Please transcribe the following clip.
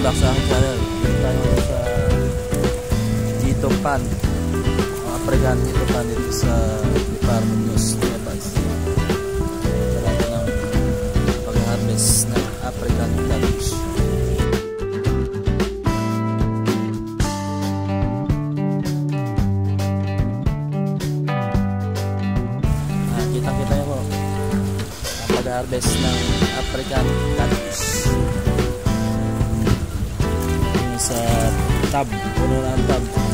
basah jalan sa dito pan apregan dito pan dito sa Department ng Labas talaga ng pag-harvest ng apregan labis. Kita-kita niyo po ang pag-harvest ng apregan labis sa tab, puno na ang tab.